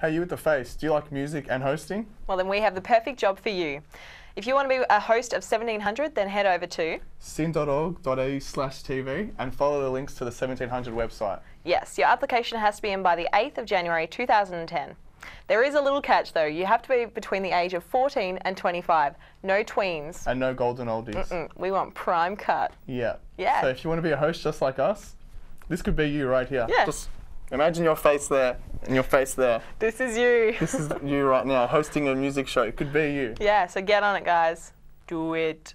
Hey, you with the face, do you like music and hosting? Well, then we have the perfect job for you. If you want to be a host of 1700, then head over to sin.org.au/tv and follow the links to the 1700 website. Yes, your application has to be in by the 8th of January 2010. There is a little catch though, you have to be between the age of 14 and 25. No tweens. And no golden oldies. We want prime cut. Yeah. Yeah. So if you want to be a host just like us, this could be you right here. Yeah. Just imagine your face there and your face there. This is you. This is you right now, hosting a music show. It could be you. Yeah, so get on it, guys. Do it.